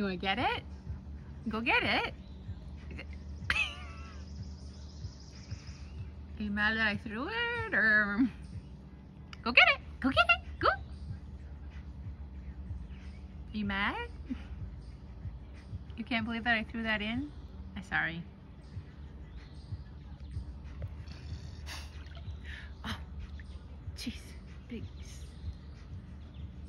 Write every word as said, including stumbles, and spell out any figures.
You want to get it? Go get it. Are you mad that I threw it, or? Go get it. Go get it. Go. Are you mad? You can't believe that I threw that in? I'm sorry. Oh, jeez, big.